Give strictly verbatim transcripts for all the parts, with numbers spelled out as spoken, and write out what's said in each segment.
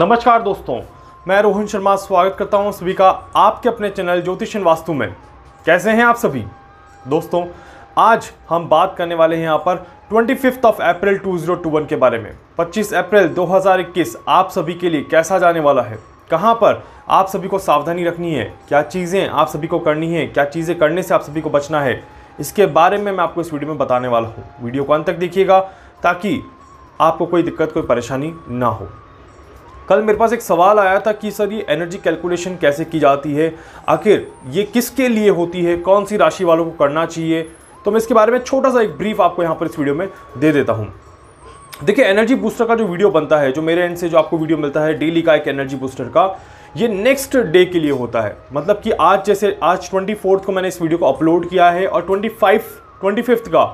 नमस्कार दोस्तों, मैं रोहन शर्मा स्वागत करता हूं सभी का आपके अपने चैनल ज्योतिष वास्तु में। कैसे हैं आप सभी दोस्तों? आज हम बात करने वाले हैं यहाँ पर पच्चीस अप्रैल दो हज़ार इक्कीस के बारे में। पच्चीस अप्रैल दो हज़ार इक्कीस आप सभी के लिए कैसा जाने वाला है, कहाँ पर आप सभी को सावधानी रखनी है, क्या चीज़ें आप सभी को करनी है, क्या चीज़ें करने से आप सभी को बचना है, इसके बारे में मैं आपको इस वीडियो में बताने वाला हूँ। वीडियो को अंत तक देखिएगा ताकि आपको कोई दिक्कत कोई परेशानी ना हो। कल मेरे पास एक सवाल आया था कि सर ये एनर्जी कैलकुलेशन कैसे की जाती है, आखिर ये किसके लिए होती है, कौन सी राशि वालों को करना चाहिए। तो मैं इसके बारे में छोटा सा एक ब्रीफ आपको यहाँ पर इस वीडियो में दे देता हूँ। देखिए, एनर्जी बूस्टर का जो वीडियो बनता है, जो मेरे एंड से जो आपको वीडियो मिलता है डेली का एक एनर्जी बूस्टर का, ये नेक्स्ट डे के लिए होता है। मतलब कि आज जैसे आज ट्वेंटी फोर्थ को मैंने इस वीडियो को अपलोड किया है और ट्वेंटी फाइव ट्वेंटी फिफ्थ का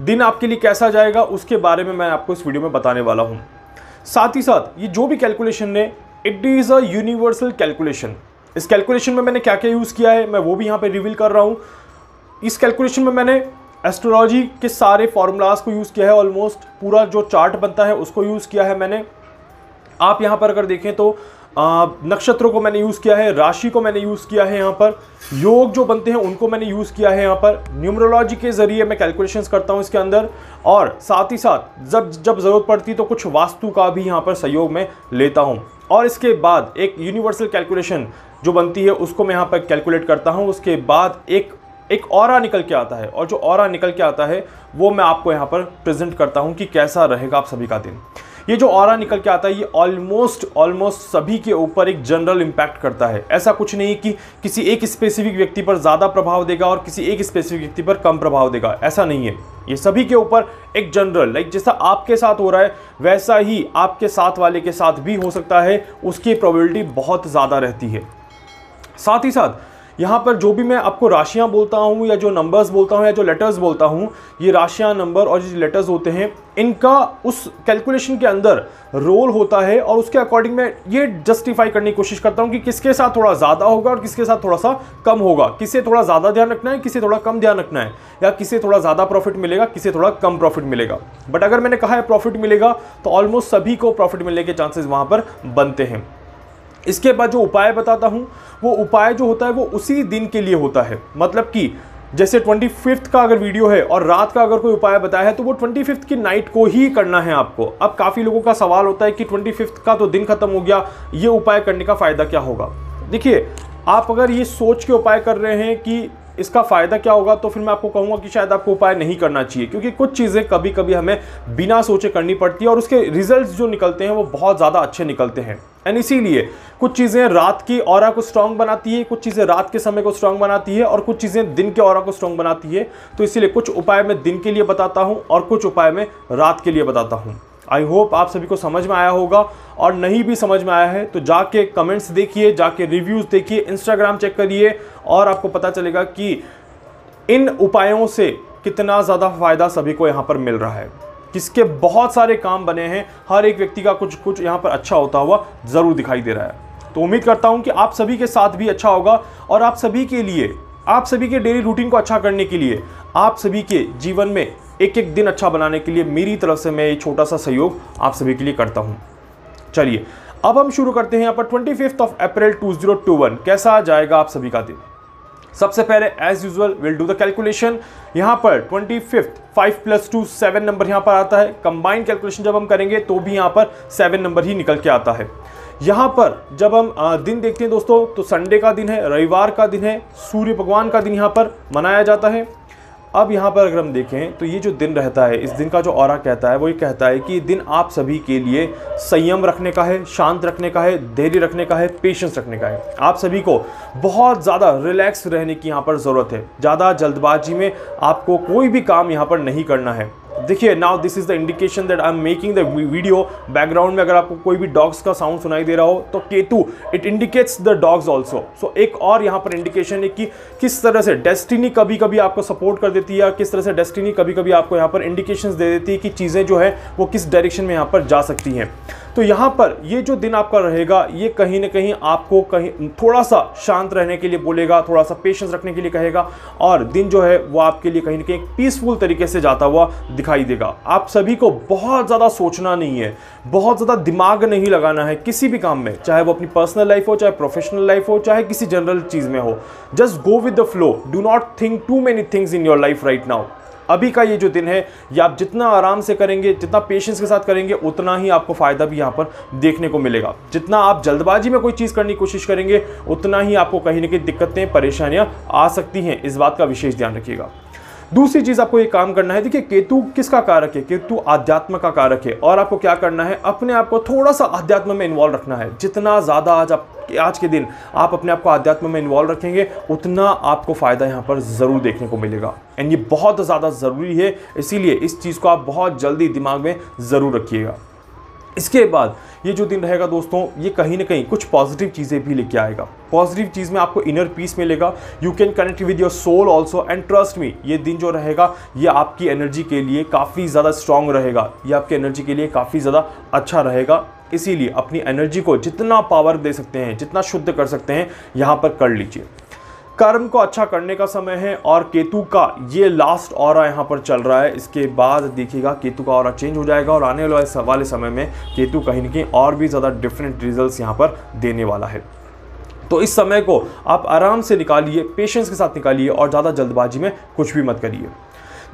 दिन आपके लिए कैसा जाएगा उसके बारे में मैं आपको इस वीडियो में बताने वाला हूँ। साथ ही साथ ये जो भी कैलकुलेशन है, it is a universal calculation. इस कैलकुलेशन में मैंने क्या क्या यूज़ किया है मैं वो भी यहाँ पे रिवील कर रहा हूँ। इस कैलकुलेशन में मैंने एस्ट्रोलॉजी के सारे फार्मूलाज को यूज़ किया है, ऑलमोस्ट पूरा जो चार्ट बनता है उसको यूज़ किया है मैंने। आप यहाँ पर अगर देखें तो आ, नक्षत्रों को मैंने यूज़ किया है, राशि को मैंने यूज़ किया है, यहाँ पर योग जो बनते हैं उनको मैंने यूज़ किया है, यहाँ पर न्यूमरोलॉजी के ज़रिए मैं कैलकुलेशंस करता हूँ इसके अंदर, और साथ ही साथ जब जब ज़रूरत पड़ती तो कुछ वास्तु का भी यहाँ पर सहयोग मैं लेता हूँ। और इसके बाद एक यूनिवर्सल कैलकुलेशन जो बनती है उसको मैं यहाँ पर कैलकुलेट करता हूँ। उसके बाद एक एक ऑरा निकल के आता है, और जो ऑरा निकल के आता है वो मैं आपको यहाँ पर प्रेजेंट करता हूँ कि कैसा रहेगा आप सभी का दिन। ये जो ऑरा निकल के आता है ये ऑलमोस्ट ऑलमोस्ट सभी के ऊपर एक जनरल इम्पैक्ट करता है। ऐसा कुछ नहीं कि किसी एक स्पेसिफिक व्यक्ति पर ज़्यादा प्रभाव देगा और किसी एक स्पेसिफिक व्यक्ति पर कम प्रभाव देगा, ऐसा नहीं है। ये सभी के ऊपर एक जनरल, लाइक जैसा आपके साथ हो रहा है वैसा ही आपके साथ वाले के साथ भी हो सकता है, उसकी प्रोबेबिलिटी बहुत ज़्यादा रहती है। साथ ही साथ यहाँ पर जो भी मैं आपको राशियाँ बोलता हूँ या जो नंबर्स बोलता हूँ या जो लेटर्स बोलता हूँ, ये राशियाँ, नंबर और जो लेटर्स होते हैं इनका उस कैलकुलेशन के अंदर रोल होता है, और उसके अकॉर्डिंग मैं ये जस्टिफाई करने की कोशिश करता हूँ कि किसके साथ थोड़ा ज़्यादा होगा और किसके साथ थोड़ा सा कम होगा, किसे थोड़ा ज़्यादा ध्यान रखना है, किसे थोड़ा कम ध्यान रखना है, या किसे थोड़ा ज़्यादा प्रॉफिट मिलेगा, किसे थोड़ा कम प्रॉफिट मिलेगा। बट अगर मैंने कहा है प्रॉफिट मिलेगा तो ऑलमोस्ट सभी को प्रॉफिट मिलने के चांसेस वहाँ पर बनते हैं। इसके बाद जो उपाय बताता हूँ वो उपाय जो होता है वो उसी दिन के लिए होता है। मतलब कि जैसे ट्वेंटी फिफ्थ का अगर वीडियो है और रात का अगर कोई उपाय बताया है तो वो ट्वेंटी फिफ्थ की नाइट को ही करना है आपको। अब काफ़ी लोगों का सवाल होता है कि ट्वेंटी फिफ्थ का तो दिन खत्म हो गया, ये उपाय करने का फ़ायदा क्या होगा। देखिए, आप अगर ये सोच के उपाय कर रहे हैं कि इसका फ़ायदा क्या होगा तो फिर मैं आपको कहूँगा कि शायद आपको उपाय नहीं करना चाहिए, क्योंकि कुछ चीज़ें कभी कभी हमें बिना सोचे करनी पड़ती है और उसके रिजल्ट्स जो निकलते हैं वो बहुत ज़्यादा अच्छे निकलते हैं। एंड इसीलिए कुछ चीज़ें रात की ऑरा को स्ट्रॉन्ग बनाती है, कुछ चीज़ें रात के समय को स्ट्रॉन्ग बनाती है, और कुछ चीज़ें दिन के ऑरा को स्ट्रॉन्ग बनाती है। तो इसीलिए कुछ उपाय मैं दिन के लिए बताता हूँ और कुछ उपाय मैं रात के लिए बताता हूँ। आई होप आप सभी को समझ में आया होगा, और नहीं भी समझ में आया है तो जाके कमेंट्स देखिए, जाके रिव्यूज़ देखिए, इंस्टाग्राम चेक करिए, और आपको पता चलेगा कि इन उपायों से कितना ज़्यादा फ़ायदा सभी को यहाँ पर मिल रहा है, किसके बहुत सारे काम बने हैं, हर एक व्यक्ति का कुछ कुछ यहाँ पर अच्छा होता हुआ ज़रूर दिखाई दे रहा है। तो उम्मीद करता हूँ कि आप सभी के साथ भी अच्छा होगा, और आप सभी के लिए, आप सभी के डेली रूटीन को अच्छा करने के लिए, आप सभी के जीवन में एक एक दिन अच्छा बनाने के लिए मेरी तरफ से मैं ये छोटा सा सहयोग आप सभी के लिए करता हूँ। चलिए, अब हम शुरू करते हैं यहाँ पर पच्चीस अप्रैल दो हज़ार इक्कीस कैसा जाएगा आप सभी का दिन। सबसे पहले as usual will do the calculation. यहाँ पर पच्चीस पाँच प्लस दो, सात नंबर यहाँ पर आता है। कंबाइंड कैलकुलेशन जब हम करेंगे तो भी यहाँ पर सात नंबर ही निकल के आता है। यहाँ पर जब हम दिन देखते हैं दोस्तों तो संडे का दिन है, रविवार का दिन है, सूर्य भगवान का दिन यहाँ पर मनाया जाता है। अब यहाँ पर अगर हम देखें तो ये जो दिन रहता है, इस दिन का जो ऑरा कहता है वो ये कहता है कि दिन आप सभी के लिए संयम रखने का है, शांत रखने का है, धैर्य रखने का है, पेशेंस रखने का है। आप सभी को बहुत ज़्यादा रिलैक्स रहने की यहाँ पर ज़रूरत है। ज़्यादा जल्दबाजी में आपको कोई भी काम यहाँ पर नहीं करना है। देखिए, now this is the indication that I am making the video. Background में अगर आपको कोई भी डॉग्स का साउंड सुनाई दे रहा हो तो Ketu, it indicates the dogs also. So एक और यहाँ पर इंडिकेशन है कि किस तरह से डेस्टिनी कभी कभी आपको सपोर्ट कर देती है, या किस तरह से डेस्टिनी कभी कभी आपको यहाँ पर इंडिकेशंस दे देती है कि चीज़ें जो है वो किस डायरेक्शन में यहाँ पर जा सकती हैं। तो यहाँ पर ये जो दिन आपका रहेगा ये कहीं ना कहीं आपको कहीं थोड़ा सा शांत रहने के लिए बोलेगा, थोड़ा सा पेशेंस रखने के लिए कहेगा और दिन जो है वो आपके लिए कहीं ना कहीं पीसफुल तरीके से जाता हुआ दिखाई देगा। आप सभी को बहुत ज़्यादा सोचना नहीं है, बहुत ज़्यादा दिमाग नहीं लगाना है किसी भी काम में, चाहे वो अपनी पर्सनल लाइफ हो, चाहे प्रोफेशनल लाइफ हो, चाहे किसी जनरल चीज़ में हो। Just go with the flow, do not think too many things in your life right now. अभी का ये जो दिन है ये आप जितना आराम से करेंगे, जितना पेशेंस के साथ करेंगे, उतना ही आपको फ़ायदा भी यहाँ पर देखने को मिलेगा। जितना आप जल्दबाजी में कोई चीज़ करने की कोशिश करेंगे उतना ही आपको कहीं ना कहीं दिक्कतें, परेशानियाँ आ सकती हैं। इस बात का विशेष ध्यान रखिएगा। दूसरी चीज़ आपको ये काम करना है, देखिए केतु किसका कारक है, केतु आध्यात्म का कारक है और आपको क्या करना है, अपने आप को थोड़ा सा आध्यात्म में इन्वॉल्व रखना है। जितना ज़्यादा आज आप आज के दिन आप अपने आप को आध्यात्म में इन्वॉल्व रखेंगे उतना आपको फ़ायदा यहाँ पर ज़रूर देखने को मिलेगा। एंड ये बहुत ज़्यादा ज़रूरी है, इसीलिए इस चीज़ को आप बहुत जल्दी दिमाग में ज़रूर रखिएगा। इसके बाद ये जो दिन रहेगा दोस्तों ये कहीं ना कहीं कुछ पॉजिटिव चीज़ें भी लेके आएगा। पॉजिटिव चीज़ में आपको इनर पीस मिलेगा, you can connect with your soul also and trust me. ये दिन जो रहेगा ये आपकी एनर्जी के लिए काफ़ी ज़्यादा स्ट्रांग रहेगा, ये आपकी एनर्जी के लिए काफ़ी ज़्यादा अच्छा रहेगा। इसीलिए अपनी एनर्जी को जितना पावर दे सकते हैं, जितना शुद्ध कर सकते हैं, यहाँ पर कर लीजिए। कर्म को अच्छा करने का समय है और केतु का ये लास्ट ऑरा यहाँ पर चल रहा है। इसके बाद देखिएगा केतु का ऑरा चेंज हो जाएगा और आने वाले समय में केतु कहीं ना कहीं और भी ज़्यादा डिफरेंट रिजल्ट्स यहाँ पर देने वाला है। तो इस समय को आप आराम से निकालिए, पेशेंस के साथ निकालिए और ज़्यादा जल्दबाजी में कुछ भी मत करिए।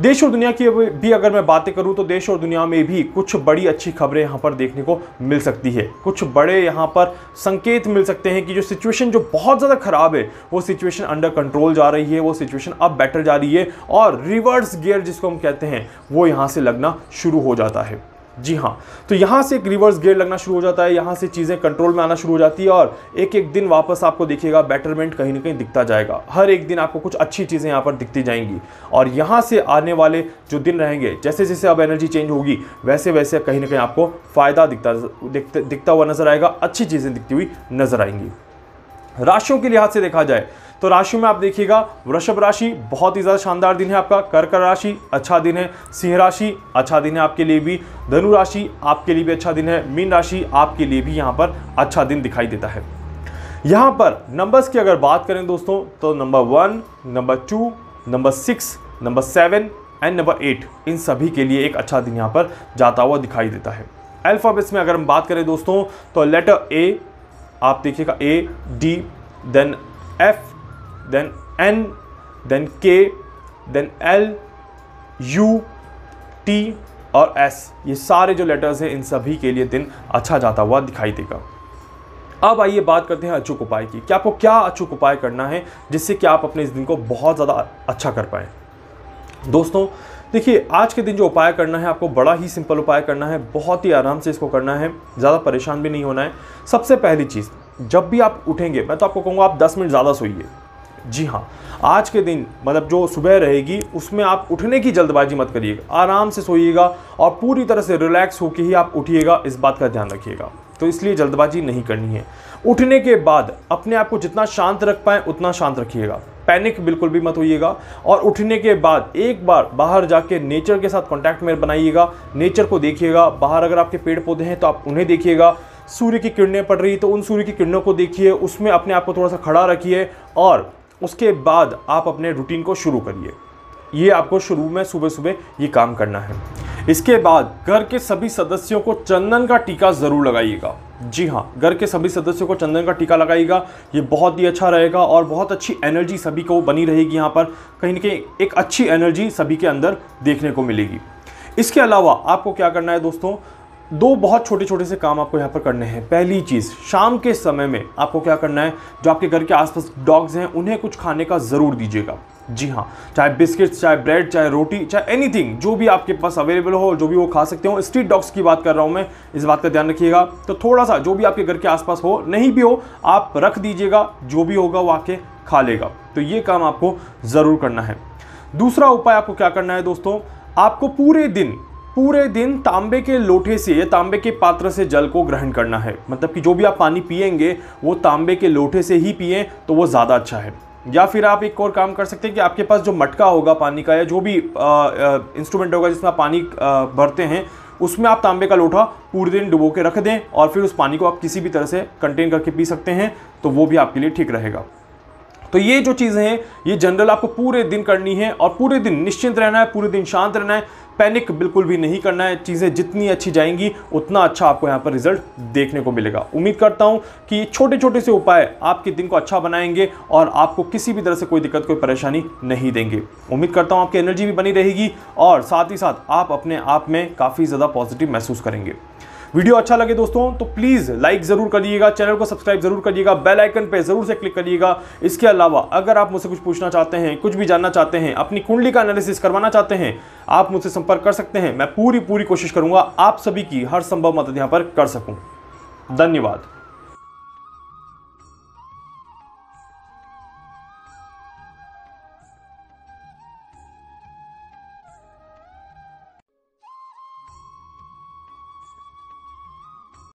देश और दुनिया की भी अगर मैं बातें करूं तो देश और दुनिया में भी कुछ बड़ी अच्छी खबरें यहाँ पर देखने को मिल सकती है। कुछ बड़े यहाँ पर संकेत मिल सकते हैं कि जो सिचुएशन जो बहुत ज़्यादा ख़राब है वो सिचुएशन अंडर कंट्रोल जा रही है, वो सिचुएशन अब बेटर जा रही है और रिवर्स गियर जिसको हम कहते हैं वो यहाँ से लगना शुरू हो जाता है। जी हाँ, तो यहाँ से एक रिवर्स गियर लगना शुरू हो जाता है, यहाँ से चीज़ें कंट्रोल में आना शुरू हो जाती है और एक एक दिन वापस आपको देखिएगा बेटरमेंट कहीं ना कहीं दिखता जाएगा। हर एक दिन आपको कुछ अच्छी चीज़ें यहाँ पर दिखती जाएंगी और यहाँ से आने वाले जो दिन रहेंगे जैसे जैसे अब एनर्जी चेंज होगी वैसे वैसे कहीं ना कहीं आपको फ़ायदा दिखता दिखता हुआ नज़र आएगा, अच्छी चीज़ें दिखती हुई नज़र आएंगी। राशियों के लिहाज से देखा जाए तो राशियों में आप देखिएगा वृषभ राशि बहुत ही ज़्यादा शानदार दिन है आपका, कर्क राशि अच्छा दिन है, सिंह राशि अच्छा दिन है आपके लिए भी, धनु राशि आपके लिए भी अच्छा दिन है, मीन राशि आपके लिए भी यहाँ पर अच्छा दिन दिखाई देता है। यहाँ पर नंबर्स की अगर बात करें दोस्तों तो number one, number two, number six, number seven and number eight, इन सभी के लिए एक अच्छा दिन यहाँ पर जाता हुआ दिखाई देता है। अल्फ़ाबेट्स में अगर हम बात करें दोस्तों तो लेटर ए आप देखिएगा A, D, then F, then N, then K, then L, U, T और एस, ये सारे जो लेटर्स हैं इन सभी के लिए दिन अच्छा जाता हुआ दिखाई देगा। अब आइए बात करते हैं अचूक उपाय की कि आपको क्या अचूक उपाय करना है जिससे कि आप अपने इस दिन को बहुत ज़्यादा अच्छा कर पाएँ। दोस्तों देखिए आज के दिन जो उपाय करना है आपको बड़ा ही सिंपल उपाय करना है, बहुत ही आराम से इसको करना है, ज़्यादा परेशान भी नहीं होना है। सबसे पहली चीज़, जब भी आप उठेंगे मैं तो आपको कहूँगा आप दस मिनट ज़्यादा सोइए। जी हाँ, आज के दिन मतलब जो सुबह रहेगी उसमें आप उठने की जल्दबाजी मत करिएगा, आराम से सोइएगा और पूरी तरह से रिलैक्स होकर ही आप उठिएगा, इस बात का ध्यान रखिएगा। तो इसलिए जल्दबाजी नहीं करनी है। उठने के बाद अपने आप को जितना शांत रख पाएँ उतना शांत रखिएगा, पैनिक बिल्कुल भी मत होइएगा और उठने के बाद एक बार बाहर जाके नेचर के साथ कॉन्टैक्ट में बनाइएगा, नेचर को देखिएगा। बाहर अगर आपके पेड़ पौधे हैं तो आप उन्हें देखिएगा, सूर्य की किरणें पड़ रही तो उन सूर्य की किरणों को देखिए, उसमें अपने आप को थोड़ा सा खड़ा रखिए और उसके बाद आप अपने रूटीन को शुरू करिए। ये आपको शुरू में सुबह सुबह ये काम करना है। इसके बाद घर के सभी सदस्यों को चंदन का टीका ज़रूर लगाइएगा। जी हाँ, घर के सभी सदस्यों को चंदन का टीका लगाइएगा, ये बहुत ही अच्छा रहेगा और बहुत अच्छी एनर्जी सभी को बनी रहेगी। यहाँ पर कहीं ना कहीं एक अच्छी एनर्जी सभी के अंदर देखने को मिलेगी। इसके अलावा आपको क्या करना है दोस्तों, दो बहुत छोटे छोटे से काम आपको यहाँ पर करने हैं। पहली चीज़, शाम के समय में आपको क्या करना है, जो आपके घर के आसपास डॉग्स हैं उन्हें कुछ खाने का ज़रूर दीजिएगा। जी हाँ, चाहे बिस्किट्स, चाहे ब्रेड, चाहे रोटी, चाहे एनीथिंग, जो भी आपके पास अवेलेबल हो, जो भी वो खा सकते हो। स्ट्रीट डॉग्स की बात कर रहा हूँ मैं, इस बात का ध्यान रखिएगा। तो थोड़ा सा जो भी आपके घर के आसपास हो, नहीं भी हो आप रख दीजिएगा, जो भी होगा वो आके खा लेगा। तो ये काम आपको ज़रूर करना है। दूसरा उपाय आपको क्या करना है दोस्तों, आपको पूरे दिन पूरे दिन तांबे के लोटे से या तांबे के पात्र से जल को ग्रहण करना है। मतलब कि जो भी आप पानी पिएंगे वो तांबे के लोटे से ही पिएं तो वो ज़्यादा अच्छा है। या फिर आप एक और काम कर सकते हैं कि आपके पास जो मटका होगा पानी का या जो भी इंस्ट्रूमेंट होगा जिसमें पानी आ, भरते हैं उसमें आप तांबे का लोटा पूरे दिन डुबो के रख दें और फिर उस पानी को आप किसी भी तरह से कंटेन करके पी सकते हैं, तो वो भी आपके लिए ठीक रहेगा। तो ये जो चीज़ें हैं ये जनरल आपको पूरे दिन करनी है और पूरे दिन निश्चिंत रहना है, पूरे दिन शांत रहना है, पैनिक बिल्कुल भी नहीं करना है। चीज़ें जितनी अच्छी जाएंगी उतना अच्छा आपको यहाँ पर रिजल्ट देखने को मिलेगा। उम्मीद करता हूँ कि ये छोटे छोटे से उपाय आपके दिन को अच्छा बनाएंगे और आपको किसी भी तरह से कोई दिक्कत कोई परेशानी नहीं देंगे। उम्मीद करता हूँ आपकी एनर्जी भी बनी रहेगी और साथ ही साथ आप अपने आप में काफ़ी ज़्यादा पॉजिटिव महसूस करेंगे। वीडियो अच्छा लगे दोस्तों तो प्लीज़ लाइक ज़रूर करिएगा, चैनल को सब्सक्राइब ज़रूर करिएगा, बेल आइकन पे ज़रूर से क्लिक करिएगा। इसके अलावा अगर आप मुझसे कुछ पूछना चाहते हैं, कुछ भी जानना चाहते हैं, अपनी कुंडली का एनालिसिस करवाना चाहते हैं, आप मुझसे संपर्क कर सकते हैं। मैं पूरी पूरी कोशिश करूँगा आप सभी की हर संभव मदद यहाँ पर कर सकूँ। धन्यवाद।